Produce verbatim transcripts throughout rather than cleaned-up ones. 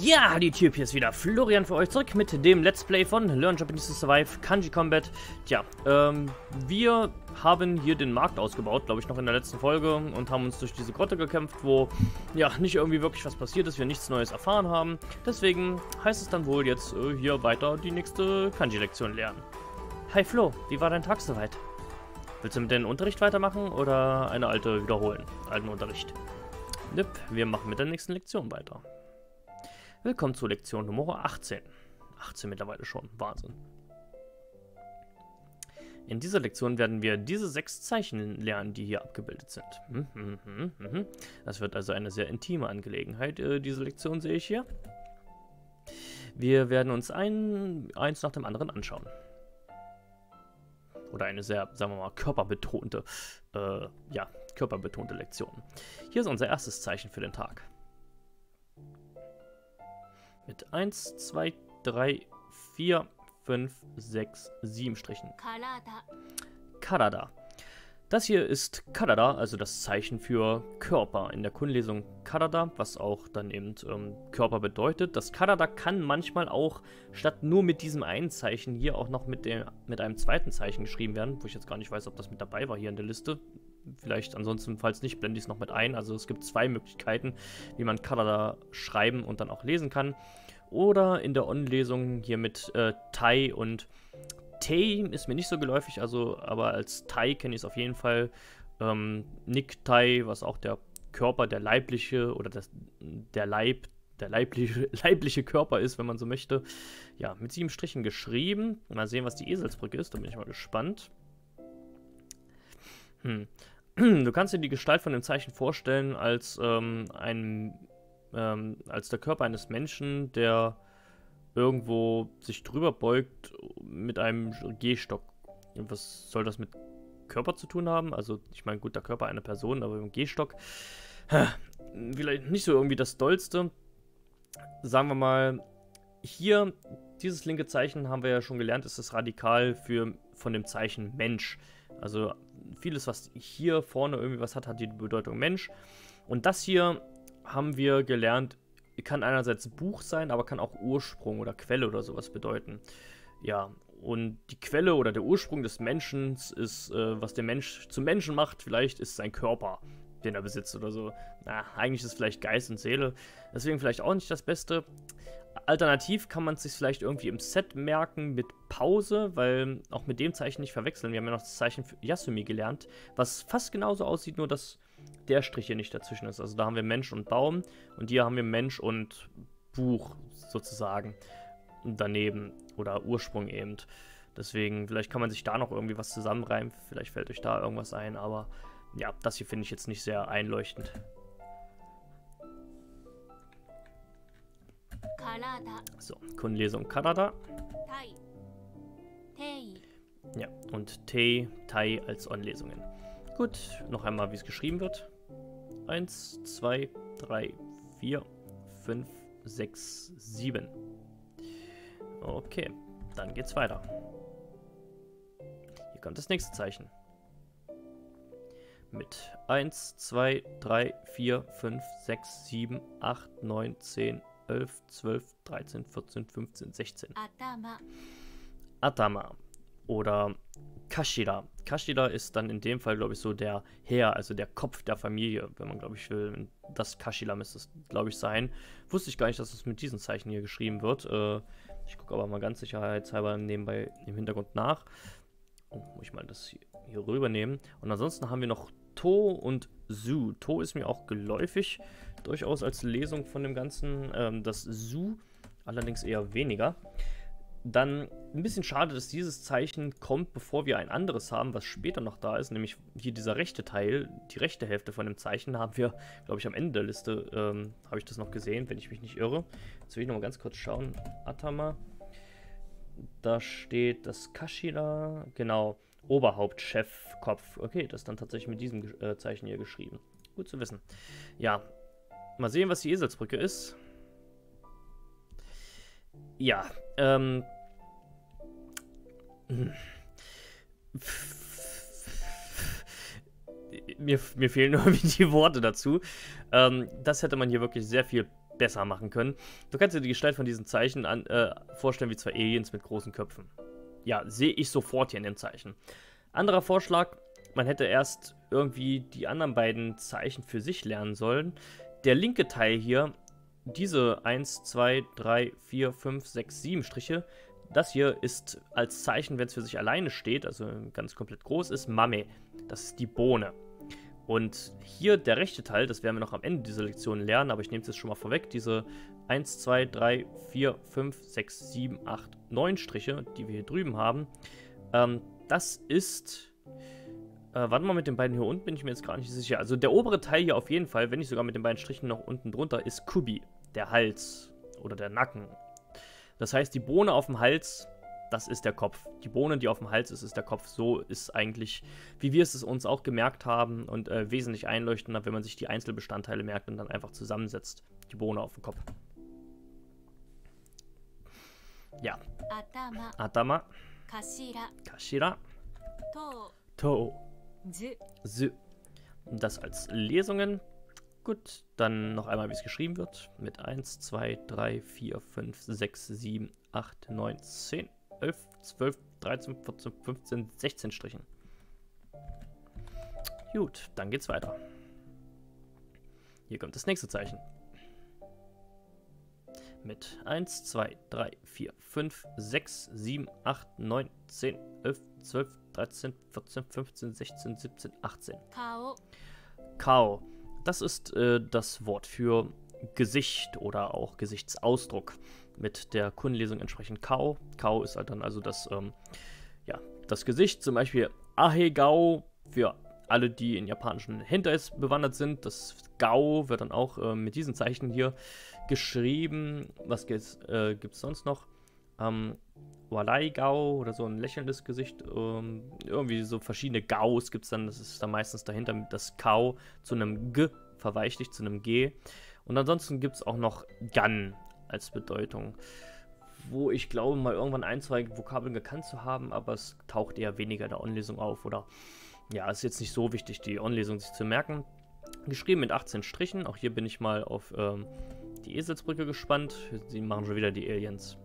Ja, die Typ, hier ist wieder Florian für euch zurück mit dem Let's Play von Learn Japanese to Survive Kanji Combat. Tja, ähm, wir haben hier den Markt ausgebaut, glaube ich, noch in der letzten Folge und haben uns durch diese Grotte gekämpft, wo ja nicht irgendwie wirklich was passiert ist, wir nichts Neues erfahren haben. Deswegen heißt es dann wohl jetzt äh, hier weiter die nächste Kanji-Lektion lernen. Hi Flo, wie war dein Tag soweit? Willst du mit deinem Unterricht weitermachen oder eine alte wiederholen? Alten Unterricht. Nip, wir machen mit der nächsten Lektion weiter. Willkommen zur Lektion Nummer achtzehn. achtzehn mittlerweile schon. Wahnsinn. In dieser Lektion werden wir diese sechs Zeichen lernen, die hier abgebildet sind. Das wird also eine sehr intime Angelegenheit, diese Lektion sehe ich hier. Wir werden uns ein, eins nach dem anderen anschauen. Oder eine sehr, sagen wir mal, körperbetonte, äh, ja, körperbetonte Lektion. Hier ist unser erstes Zeichen für den Tag. Mit eins, zwei, drei, vier, fünf, sechs, sieben Strichen. Karada. Das hier ist Karada, also das Zeichen für Körper. In der Kunlesung Karada, was auch dann eben ähm, Körper bedeutet. Das Karada kann manchmal auch statt nur mit diesem einen Zeichen hier auch noch mit, dem, mit einem zweiten Zeichen geschrieben werden, wo ich jetzt gar nicht weiß, ob das mit dabei war hier in der Liste. Vielleicht ansonsten, falls nicht, blende ich es noch mit ein. Also es gibt zwei Möglichkeiten, wie man Karada schreiben und dann auch lesen kann. Oder in der On-Lesung hier mit äh, Tai und Tei ist mir nicht so geläufig, also aber als Tai kenne ich es auf jeden Fall. Ähm, Nick Tai, was auch der Körper, der leibliche oder das, der Leib, der leibliche, leibliche Körper ist, wenn man so möchte. Ja, mit sieben Strichen geschrieben. Mal sehen, was die Eselsbrücke ist, da bin ich mal gespannt. Hm. Du kannst dir die Gestalt von dem Zeichen vorstellen als, ähm, ein, ähm, als der Körper eines Menschen, der irgendwo sich drüber beugt mit einem Gehstock. Was soll das mit Körper zu tun haben? Also ich meine, gut, der Körper einer Person, aber mit dem Gehstock vielleicht nicht so irgendwie das Dollste. Sagen wir mal, hier, dieses linke Zeichen haben wir ja schon gelernt, ist das Radikal für, von dem Zeichen Mensch. Also vieles, was hier vorne irgendwie was hat, hat die Bedeutung Mensch. Und das hier haben wir gelernt, kann einerseits Buch sein, aber kann auch Ursprung oder Quelle oder sowas bedeuten. Ja, und die Quelle oder der Ursprung des Menschen ist, äh, was der Mensch zum Menschen macht, vielleicht ist sein Körper, den er besitzt oder so. Na, eigentlich ist es vielleicht Geist und Seele, deswegen vielleicht auch nicht das Beste. Alternativ kann man es sich vielleicht irgendwie im Set merken mit Pause, weil auch mit dem Zeichen nicht verwechseln. Wir haben ja noch das Zeichen für Yasumi gelernt, was fast genauso aussieht, nur dass der Strich hier nicht dazwischen ist. Also da haben wir Mensch und Baum und hier haben wir Mensch und Buch sozusagen daneben oder Ursprung eben. Deswegen, vielleicht kann man sich da noch irgendwie was zusammenreimen, vielleicht fällt euch da irgendwas ein, aber ja, das hier finde ich jetzt nicht sehr einleuchtend. So, Kunlesung Karada. Ja, und Tei, Tai als On-Lesungen. Gut, noch einmal, wie es geschrieben wird. eins, zwei, drei, vier, fünf, sechs, sieben. Okay, dann geht's weiter. Hier kommt das nächste Zeichen. Mit eins, zwei, drei, vier, fünf, sechs, sieben, acht, neun, zehn, elf, zwölf, dreizehn, vierzehn, fünfzehn, sechzehn. Atama. Atama oder Kashira. Kashira ist dann in dem Fall, glaube ich, so der Herr, also der Kopf der Familie, wenn man, glaube ich, will. Das Kashira müsste es, glaube ich, sein. Wusste ich gar nicht, dass es mit diesen Zeichen hier geschrieben wird. Äh, ich gucke aber mal ganz sicherheitshalber nebenbei im Hintergrund nach. Oh, muss ich mal das hier, hier rübernehmen. Und ansonsten haben wir noch To und Su. To ist mir auch geläufig, durchaus als Lesung von dem Ganzen. Ähm, das Su allerdings eher weniger. Dann ein bisschen schade, dass dieses Zeichen kommt, bevor wir ein anderes haben, was später noch da ist, nämlich hier dieser rechte Teil, die rechte Hälfte von dem Zeichen haben wir, glaube ich, am Ende der Liste, ähm, habe ich das noch gesehen, wenn ich mich nicht irre. Jetzt will ich nochmal ganz kurz schauen. Atama, da steht das Kashira, genau, Oberhaupt, Chef, Kopf. Okay, das ist dann tatsächlich mit diesem äh, Zeichen hier geschrieben. Gut zu wissen. Ja, mal sehen, was die Eselsbrücke ist. Ja, ähm... Mir, mir fehlen irgendwie die Worte dazu. Ähm, das hätte man hier wirklich sehr viel besser machen können. Du kannst dir die Gestalt von diesen Zeichen an, äh, vorstellen wie zwei Aliens mit großen Köpfen. Ja, sehe ich sofort hier in dem Zeichen. Anderer Vorschlag, man hätte erst irgendwie die anderen beiden Zeichen für sich lernen sollen. Der linke Teil hier, diese eins, zwei, drei, vier, fünf, sechs, sieben Striche, das hier ist als Zeichen, wenn es für sich alleine steht, also ganz komplett groß ist, Mame. Das ist die Bohne. Und hier der rechte Teil, das werden wir noch am Ende dieser Lektion lernen, aber ich nehme es jetzt schon mal vorweg, diese eins, zwei, drei, vier, fünf, sechs, sieben, acht, neun Striche, die wir hier drüben haben, ähm, das ist, äh, warte mal, mit den beiden hier unten bin ich mir jetzt gar nicht sicher, also der obere Teil hier auf jeden Fall, wenn nicht sogar mit den beiden Strichen noch unten drunter, ist Kubi, der Hals oder der Nacken. Das heißt, die Bohne auf dem Hals, das ist der Kopf. Die Bohne, die auf dem Hals ist, ist der Kopf. So ist eigentlich, wie wir es uns auch gemerkt haben und äh, wesentlich einleuchtender, wenn man sich die Einzelbestandteile merkt und dann einfach zusammensetzt. Die Bohne auf dem Kopf. Ja. Atama. Atama. Kashira. Kashira. To. To. Zu. Das als Lesungen. Gut, dann noch einmal, wie es geschrieben wird. Mit eins, zwei, drei, vier, fünf, sechs, sieben, acht, neun, zehn. elf, zwölf, dreizehn, vierzehn, fünfzehn, sechzehn Strichen. Gut, dann geht's weiter. Hier kommt das nächste Zeichen. Mit eins, zwei, drei, vier, fünf, sechs, sieben, acht, neun, zehn, elf, zwölf, dreizehn, vierzehn, fünfzehn, sechzehn, siebzehn, achtzehn. Kao. Kao. Das ist äh, das Wort für Gesicht oder auch Gesichtsausdruck. Mit der Kundenlesung entsprechend Kao. Kao ist halt dann also das, ähm, ja, das Gesicht. Zum Beispiel Ahegao für alle, die in japanischen Hentais bewandert sind. Das Gao wird dann auch äh, mit diesen Zeichen hier geschrieben. Was äh, gibt es sonst noch? Ähm, Walai Gao oder so ein lächelndes Gesicht. Ähm, irgendwie so verschiedene Gaos gibt es dann. Das ist dann meistens dahinter mit das Kao zu einem G verweichlicht, zu einem G. Und ansonsten gibt es auch noch Gan als Bedeutung, wo ich glaube mal irgendwann ein, zwei Vokabeln gekannt zu haben, aber es taucht eher weniger in der Onlesung auf oder ja, ist jetzt nicht so wichtig, die Onlesung sich zu merken. Geschrieben mit achtzehn Strichen, auch hier bin ich mal auf ähm, die Eselsbrücke gespannt, sie machen schon wieder die Aliens.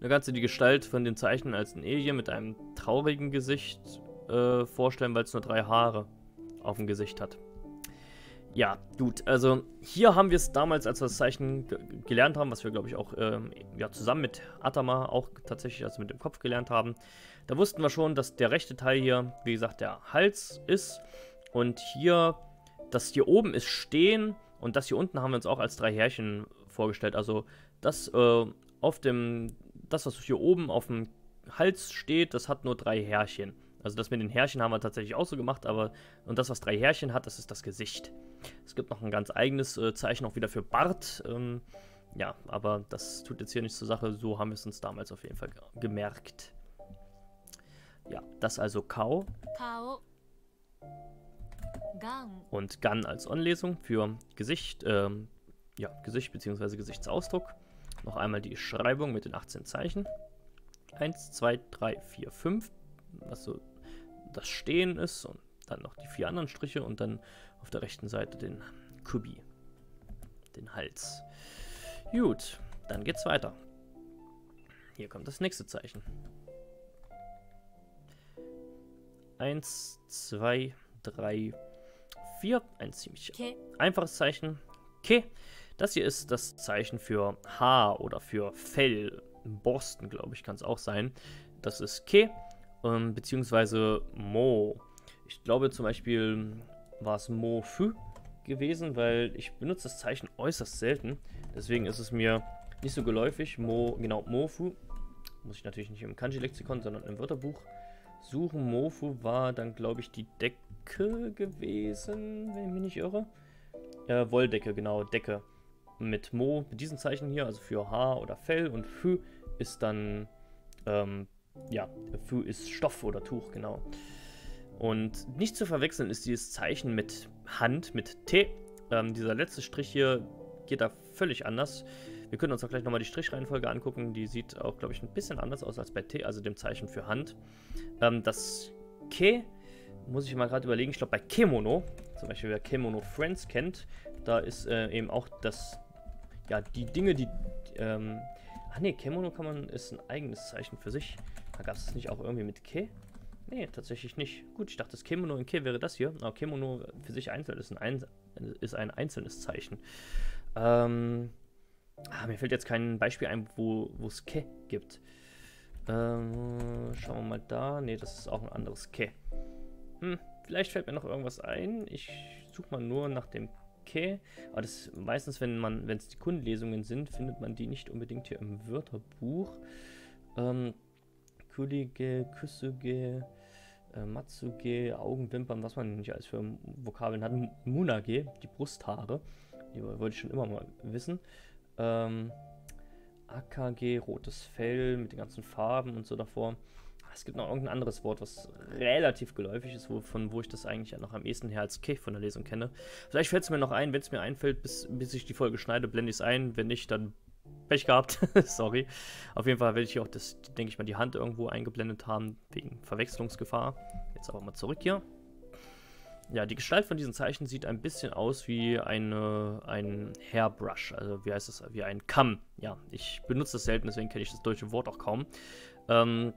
Du kannst dir die Gestalt von den Zeichen als ein Alien mit einem traurigen Gesicht äh, vorstellen, weil es nur drei Haare auf dem Gesicht hat. Ja, gut, also hier haben wir es damals, als wir das Zeichen gelernt haben, was wir, glaube ich, auch ähm, ja, zusammen mit Atama auch tatsächlich, also mit dem Kopf gelernt haben, da wussten wir schon, dass der rechte Teil hier, wie gesagt, der Hals ist und hier, das hier oben ist Stehen und das hier unten haben wir uns auch als drei Härchen vorgestellt, also das, äh, auf dem, das, was hier oben auf dem Hals steht, das hat nur drei Härchen. Also das mit den Härchen haben wir tatsächlich auch so gemacht, aber und das, was drei Härchen hat, das ist das Gesicht. Es gibt noch ein ganz eigenes äh, Zeichen auch wieder für Bart. Ähm, ja, aber das tut jetzt hier nichts zur Sache. So haben wir es uns damals auf jeden Fall gemerkt. Ja, das also Kao. Kao. Gan. Und Gan als Onlesung für Gesicht, ähm, ja, Gesicht bzw. Gesichtsausdruck. Noch einmal die Schreibung mit den achtzehn Zeichen. eins, zwei, drei, vier, fünf. Was so das Stehen ist und dann noch die vier anderen Striche und dann auf der rechten Seite den Kubi, den Hals. Gut, dann geht's weiter. Hier kommt das nächste Zeichen. eins, zwei, drei, vier. Ein ziemlich einfaches Zeichen. Ke. Das hier ist das Zeichen für Haar oder für Fell. Borsten, glaube ich, kann es auch sein. Das ist Ke. Beziehungsweise Mo. Ich glaube zum Beispiel war es Mo Fü gewesen, weil ich benutze das Zeichen äußerst selten. Deswegen ist es mir nicht so geläufig. Mo, genau, Mo Fü. Muss ich natürlich nicht im Kanji-Lexikon, sondern im Wörterbuch suchen. Mo Fü war dann, glaube ich, die Decke gewesen, wenn ich mich nicht irre. Äh, Wolldecke, genau, Decke. Mit Mo, mit diesen Zeichen hier, also für Haar oder Fell. Und Fü ist dann, ähm, ja, Fü ist Stoff oder Tuch, genau. Und nicht zu verwechseln ist dieses Zeichen mit Hand, mit T. Ähm, dieser letzte Strich hier geht da völlig anders. Wir können uns auch gleich nochmal die Strichreihenfolge angucken. Die sieht auch, glaube ich, ein bisschen anders aus als bei T, also dem Zeichen für Hand. Ähm, das Ke muss ich mal gerade überlegen. Ich glaube, bei Kemono, zum Beispiel wer Kemono Friends kennt, da ist äh, eben auch das ja, die Dinge, die, ähm, ach ne, Kemono kann man, ist ein eigenes Zeichen für sich. Da gab es nicht auch irgendwie mit Ke? Ne, tatsächlich nicht. Gut, ich dachte, das Kemono in Ke wäre das hier. Aber Kemono für sich einzeln ist ein, Einzel ist ein einzelnes Zeichen. Ähm, ah, mir fällt jetzt kein Beispiel ein, wo es Ke gibt. Ähm, schauen wir mal da. Ne, das ist auch ein anderes Ke. Hm, vielleicht fällt mir noch irgendwas ein. Ich suche mal nur nach dem Ke. Aber das meistens, wenn man, wenn es die Kundenlesungen sind, findet man die nicht unbedingt hier im Wörterbuch. Ähm, Kulige, Küsuge, äh, Matsuge, Augenwimpern, was man nicht alles für Vokabeln hat. Munage, die Brusthaare, die wollte ich schon immer mal wissen. Ähm, A K G, rotes Fell mit den ganzen Farben und so davor. Es gibt noch irgendein anderes Wort, was relativ geläufig ist, wo, von wo ich das eigentlich noch am ehesten her als Ke von der Lesung kenne. Vielleicht fällt es mir noch ein, wenn es mir einfällt, bis, bis ich die Folge schneide, blende ich es ein. Wenn nicht, dann Pech gehabt. Sorry. Auf jeden Fall werde ich hier auch, das, denke ich mal, die Hand irgendwo eingeblendet haben, wegen Verwechslungsgefahr. Jetzt aber mal zurück hier. Ja, die Gestalt von diesen Zeichen sieht ein bisschen aus wie eine, ein Hairbrush, also wie heißt das, wie ein Kamm. Ja, ich benutze das selten, deswegen kenne ich das deutsche Wort auch kaum. Ähm,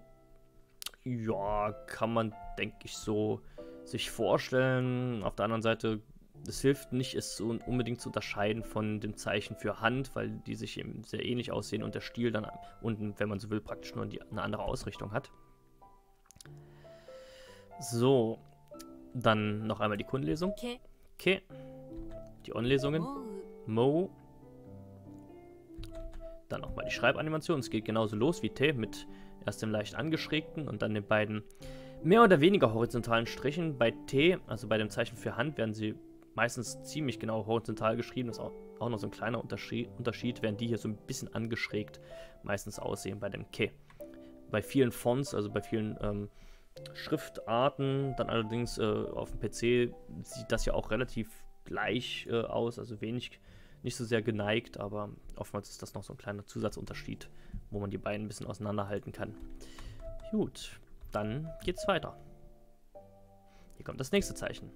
ja, kann man, denke ich, so sich vorstellen. Auf der anderen Seite, es hilft nicht, es so unbedingt zu unterscheiden von dem Zeichen für Hand, weil die sich eben sehr ähnlich aussehen und der Stiel dann unten, wenn man so will, praktisch nur die, eine andere Ausrichtung hat. So, dann noch einmal die Kundenlesung. Ke. Ke. Die On-Lesungen. Mo. Dann nochmal die Schreibanimation. Es geht genauso los wie Te mit erst dem leicht angeschrägten und dann den beiden mehr oder weniger horizontalen Strichen. Bei Te, also bei dem Zeichen für Hand, werden sie meistens ziemlich genau horizontal geschrieben. Das ist auch, auch noch so ein kleiner Unterschied, Unterschied, während die hier so ein bisschen angeschrägt meistens aussehen bei dem Ke. Bei vielen Fonts, also bei vielen ähm, Schriftarten, dann allerdings äh, auf dem P C sieht das ja auch relativ gleich äh, aus, also wenig, nicht so sehr geneigt, aber oftmals ist das noch so ein kleiner Zusatzunterschied, wo man die beiden ein bisschen auseinanderhalten kann. Gut, dann geht's weiter. Hier kommt das nächste Zeichen.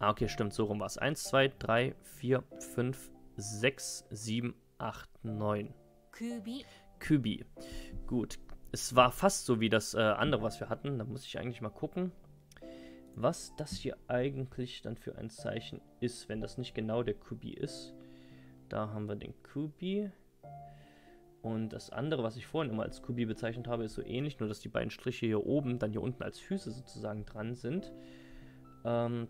Ah, okay, stimmt, so rum war es. eins, zwei, drei, vier, fünf, sechs, sieben, acht, neun. Kubi. Kubi. Gut. Es war fast so wie das äh, andere, was wir hatten. Da muss ich eigentlich mal gucken, was das hier eigentlich dann für ein Zeichen ist, wenn das nicht genau der Kubi ist. Da haben wir den Kubi. Und das andere, was ich vorhin immer als Kubi bezeichnet habe, ist so ähnlich, nur dass die beiden Striche hier oben dann hier unten als Füße sozusagen dran sind. Ähm,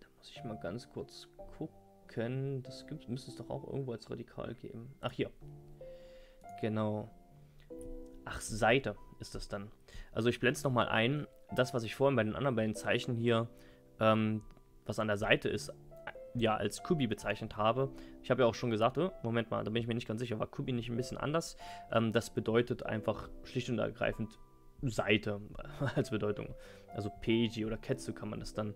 da muss ich mal ganz kurz gucken. Das gibt, müsste es doch auch irgendwo als Radikal geben. Ach, hier. Genau. Ach, Seite ist das dann. Also ich blende es nochmal ein. Das, was ich vorhin bei den anderen beiden Zeichen hier, ähm, was an der Seite ist, ja, als Kubi bezeichnet habe. Ich habe ja auch schon gesagt, oh, Moment mal, da bin ich mir nicht ganz sicher, war Kubi nicht ein bisschen anders? Ähm, das bedeutet einfach schlicht und ergreifend Seite als Bedeutung. Also Peiji oder Ketsu kann man das dann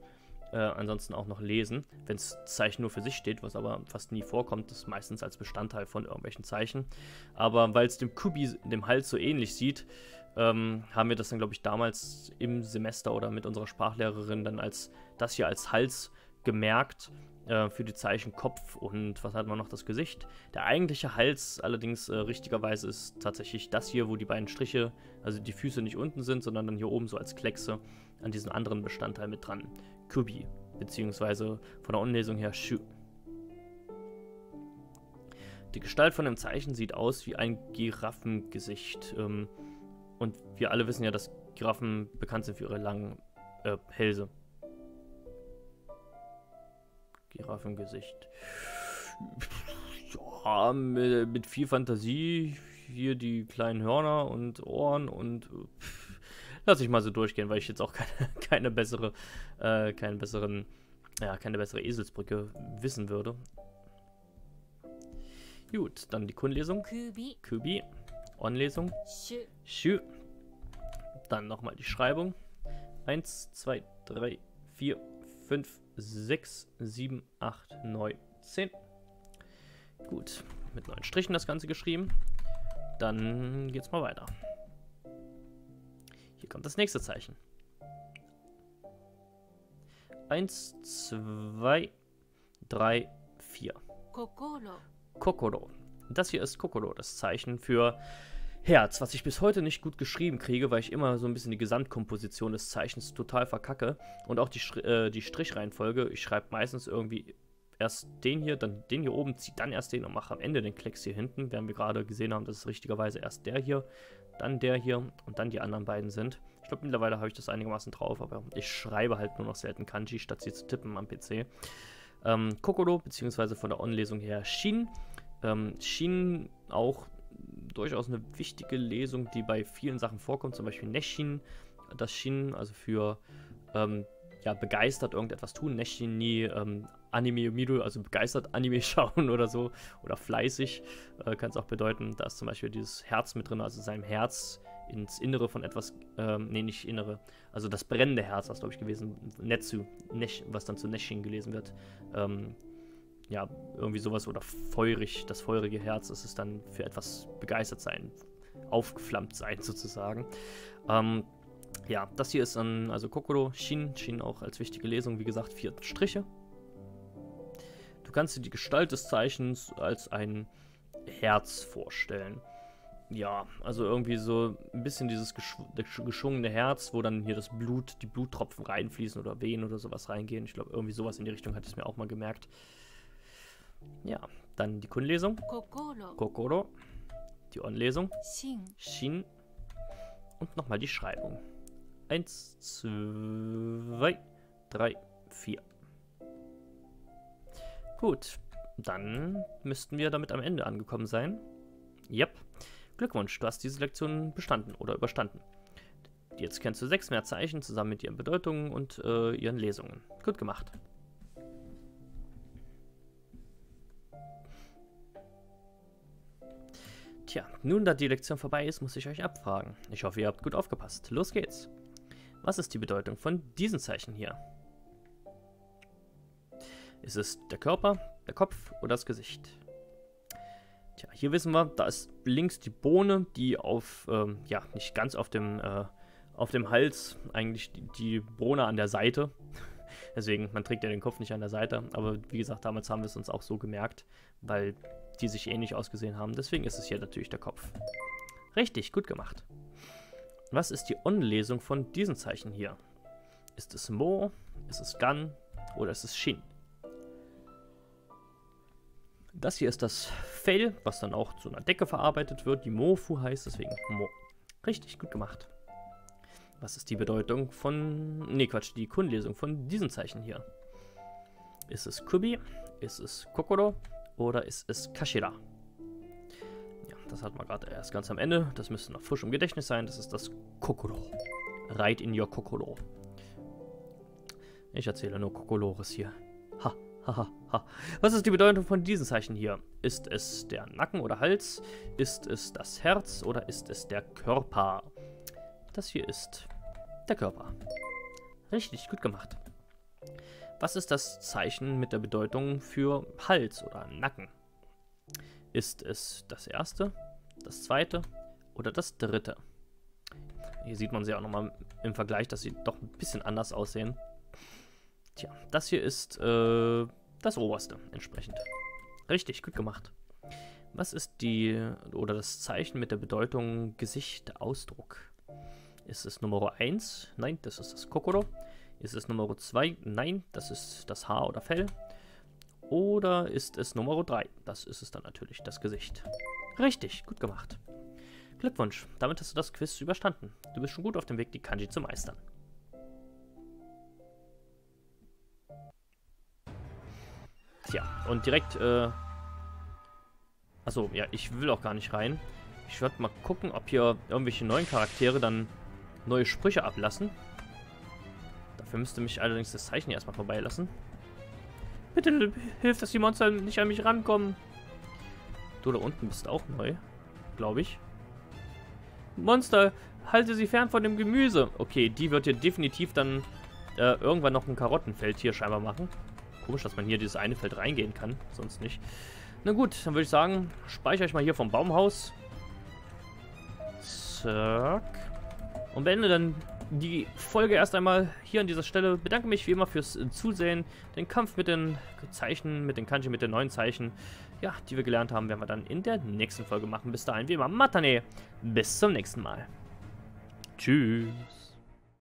äh, ansonsten auch noch lesen, wenn das Zeichen nur für sich steht, was aber fast nie vorkommt, ist meistens als Bestandteil von irgendwelchen Zeichen. Aber weil es dem Kubi, dem Hals so ähnlich sieht, ähm, haben wir das dann, glaube ich, damals im Semester oder mit unserer Sprachlehrerin dann als das hier als Hals gemerkt, äh, für die Zeichen Kopf und was hat man noch, das Gesicht. Der eigentliche Hals allerdings äh, richtigerweise ist tatsächlich das hier, wo die beiden Striche, also die Füße nicht unten sind, sondern dann hier oben so als Kleckse an diesen anderen Bestandteil mit dran. Kubi, beziehungsweise von der Unlesung her Shu. Die Gestalt von dem Zeichen sieht aus wie ein Giraffengesicht. Ähm, und wir alle wissen ja, dass Giraffen bekannt sind für ihre langen äh, Hälse. Giraffengesicht. Ja, mit, mit viel Fantasie. Hier die kleinen Hörner und Ohren und pff, lass ich mal so durchgehen, weil ich jetzt auch keine, keine bessere, äh, keinen besseren, ja, keine bessere Eselsbrücke wissen würde. Gut, dann die Kundenlesung. Kubi. Kubi. On-Lesung. Shu. Dann nochmal die Schreibung. eins, zwei, drei, vier, fünf, sechs, sieben, acht, neun, zehn. Gut, mit neun Strichen das Ganze geschrieben. Dann geht's mal weiter. Hier kommt das nächste Zeichen. eins, zwei, drei, vier. Kokoro. Kokoro. Das hier ist Kokoro, das Zeichen für Herz, was ich bis heute nicht gut geschrieben kriege, weil ich immer so ein bisschen die Gesamtkomposition des Zeichens total verkacke. Und auch die, äh, die Strichreihenfolge, ich schreibe meistens irgendwie erst den hier, dann den hier oben, ziehe dann erst den und mache am Ende den Klecks hier hinten, während wir gerade gesehen haben, dass es richtigerweise erst der hier, dann der hier und dann die anderen beiden sind. Ich glaube, mittlerweile habe ich das einigermaßen drauf, aber ich schreibe halt nur noch selten Kanji, statt sie zu tippen am P C. Ähm, Kokoro, beziehungsweise von der On-Lesung her Shin. Ähm, Shin auch durchaus eine wichtige Lesung, die bei vielen Sachen vorkommt, zum Beispiel Neshin, das Shin, also für ähm, ja, begeistert irgendetwas tun, Neshin ni ähm, Anime Miru, also begeistert Anime schauen oder so, oder fleißig, äh, kann es auch bedeuten, da ist zum Beispiel dieses Herz mit drin, also seinem Herz ins Innere von etwas, ähm, nee, nicht Innere, also das brennende Herz, das glaube ich gewesen, Netsu, Nesh, was dann zu Neshin gelesen wird, ähm, ja, irgendwie sowas oder feurig, das feurige Herz, das ist dann für etwas begeistert sein, aufgeflammt sein sozusagen. Ähm, ja, das hier ist dann also Kokoro, Shin, Shin auch als wichtige Lesung, wie gesagt, vier Striche. Du kannst dir die Gestalt des Zeichens als ein Herz vorstellen. Ja, also irgendwie so ein bisschen dieses gesch geschwungene Herz, wo dann hier das Blut, die Bluttropfen reinfließen oder Wehen oder sowas reingehen. Ich glaube, irgendwie sowas in die Richtung hatte ich mir auch mal gemerkt. Ja, dann die Kun-Lesung. Kokoro. Kokoro. Die On-Lesung. Shin. Shin. Und nochmal die Schreibung. Eins, zwei, drei, vier. Gut, dann müssten wir damit am Ende angekommen sein. Yep. Glückwunsch, du hast diese Lektion bestanden oder überstanden. Jetzt kennst du sechs mehr Zeichen zusammen mit ihren Bedeutungen und äh, ihren Lesungen. Gut gemacht. Tja, nun da die Lektion vorbei ist, muss ich euch abfragen. Ich hoffe, ihr habt gut aufgepasst. Los geht's. Was ist die Bedeutung von diesen Zeichen hier? Ist es der Körper, der Kopf oder das Gesicht? Tja, hier wissen wir, da ist links die Bohne, die auf, ähm, ja, nicht ganz auf dem, äh, auf dem Hals, eigentlich die, die Bohne an der Seite. Deswegen, man trägt ja den Kopf nicht an der Seite, aber wie gesagt, damals haben wir es uns auch so gemerkt, weil die sich ähnlich ausgesehen haben. Deswegen ist es hier natürlich der Kopf. Richtig, gut gemacht. Was ist die On-Lesung von diesen Zeichen hier? Ist es Mo, ist es Gan oder ist es Shin? Das hier ist das Fell, was dann auch zu einer Decke verarbeitet wird, die Mofu heißt, deswegen Mo. Richtig, gut gemacht. Was ist die Bedeutung von... Ne, Quatsch, die Kun-Lesung von diesen Zeichen hier? Ist es Kubi, ist es Kokoro? Oder ist es Kashira? Ja, das hatten wir gerade erst ganz am Ende. Das müsste noch frisch im Gedächtnis sein. Das ist das Kokoro. Ride in your Kokoro. Ich erzähle nur Kokolores hier. Ha, ha, ha, ha. Was ist die Bedeutung von diesen Zeichen hier? Ist es der Nacken oder Hals? Ist es das Herz? Oder ist es der Körper? Das hier ist der Körper. Richtig, gut gemacht. Was ist das Zeichen mit der Bedeutung für Hals oder Nacken? Ist es das erste, das zweite oder das dritte? Hier sieht man sie auch nochmal im Vergleich, dass sie doch ein bisschen anders aussehen. Tja, das hier ist äh, das oberste entsprechend. Richtig, gut gemacht. Was ist die oder das Zeichen mit der Bedeutung Gesicht, Ausdruck? Ist es Nummer eins? Nein, das ist das Kokoro. Ist es Nummer zwei? Nein, das ist das Haar oder Fell. Oder ist es Nummer drei? Das ist es dann natürlich, das Gesicht. Richtig, gut gemacht. Glückwunsch, damit hast du das Quiz überstanden. Du bist schon gut auf dem Weg, die Kanji zu meistern. Tja, und direkt, äh... achso, ja, ich will auch gar nicht rein. Ich werde mal gucken, ob hier irgendwelche neuen Charaktere dann neue Sprüche ablassen. Dafür müsste mich allerdings das Zeichen erstmal vorbeilassen. Bitte hilf, dass die Monster nicht an mich rankommen. Du da unten bist auch neu, glaube ich. Monster, halte sie fern von dem Gemüse. Okay, die wird hier definitiv dann äh, irgendwann noch ein Karottenfeld hier scheinbar machen. Komisch, dass man hier dieses eine Feld reingehen kann, sonst nicht. Na gut, dann würde ich sagen, speichere ich mal hier vom Baumhaus. Zack. Und beende dann die Folge erst einmal hier an dieser Stelle. Bedanke mich wie immer fürs Zusehen. Den Kampf mit den Zeichen, mit den Kanji, mit den neuen Zeichen, ja, die wir gelernt haben, werden wir dann in der nächsten Folge machen. Bis dahin, wie immer, Matane. Bis zum nächsten Mal. Tschüss.